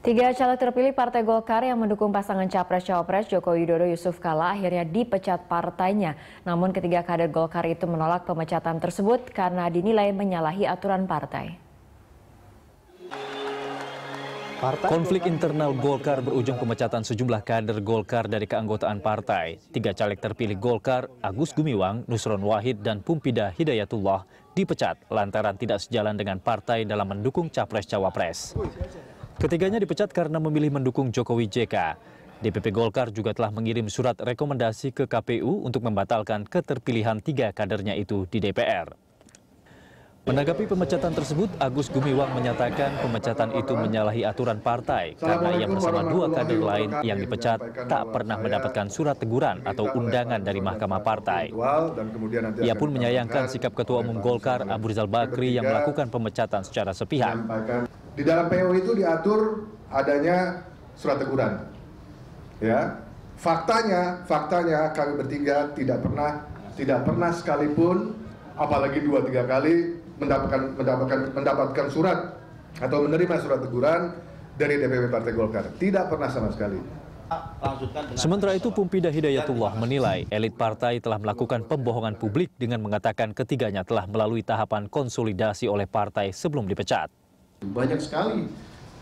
Tiga caleg terpilih Partai Golkar yang mendukung pasangan Capres-Cawapres Joko Widodo Yusuf Kalla akhirnya dipecat partainya. Namun ketiga kader Golkar itu menolak pemecatan tersebut karena dinilai menyalahi aturan partai. Konflik internal Golkar berujung pemecatan sejumlah kader Golkar dari keanggotaan partai. Tiga caleg terpilih Golkar, Agus Gumiwang, Nusron Wahid, dan Pumpida Hidayatullah dipecat lantaran tidak sejalan dengan partai dalam mendukung Capres-Cawapres. Ketiganya dipecat karena memilih mendukung Jokowi-JK. DPP Golkar juga telah mengirim surat rekomendasi ke KPU untuk membatalkan keterpilihan tiga kadernya itu di DPR. Menanggapi pemecatan tersebut, Agus Gumiwang menyatakan pemecatan itu menyalahi aturan partai karena ia bersama dua kader lain yang dipecat tak pernah mendapatkan surat teguran atau undangan dari Mahkamah Partai. Ia pun menyayangkan sikap Ketua Umum Golkar Aburizal Bakrie yang melakukan pemecatan secara sepihak. Di dalam PO itu diatur adanya surat teguran. Ya, faktanya kami bertiga tidak pernah sekalipun, apalagi 2-3 kali mendapatkan surat atau menerima surat teguran dari DPP Partai Golkar. Tidak pernah sama sekali. Sementara itu Pumpida Hidayatullah menilai elit partai telah melakukan pembohongan publik dengan mengatakan ketiganya telah melalui tahapan konsolidasi oleh partai sebelum dipecat. Banyak sekali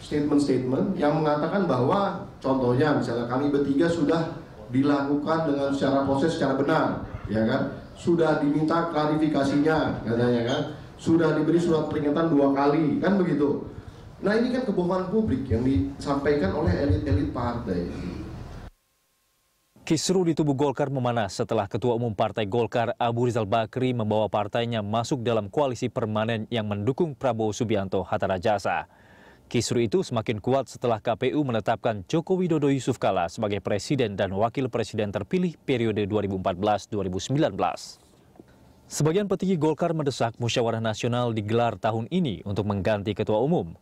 statement-statement yang mengatakan bahwa contohnya misalnya kami bertiga sudah dilakukan dengan secara proses secara benar, ya kan? Sudah diminta klarifikasinya, katanya kan? Sudah diberi surat peringatan 2 kali, kan begitu? Nah ini kan kebohongan publik yang disampaikan oleh elit-elit partai. Kisru di tubuh Golkar memanas setelah Ketua Umum Partai Golkar Aburizal Bakrie membawa partainya masuk dalam koalisi permanen yang mendukung Prabowo Subianto Hatta Rajasa. Kisru itu semakin kuat setelah KPU menetapkan Joko Widodo Yusuf Kalla sebagai Presiden dan Wakil Presiden terpilih periode 2014-2019. Sebagian petinggi Golkar mendesak musyawarah nasional digelar tahun ini untuk mengganti Ketua Umum.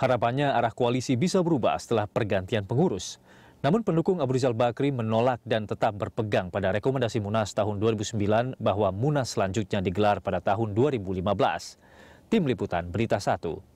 Harapannya arah koalisi bisa berubah setelah pergantian pengurus. Namun pendukung Aburizal Bakrie menolak dan tetap berpegang pada rekomendasi MUNAS tahun 2009 bahwa MUNAS selanjutnya digelar pada tahun 2015. Tim Liputan Berita 1.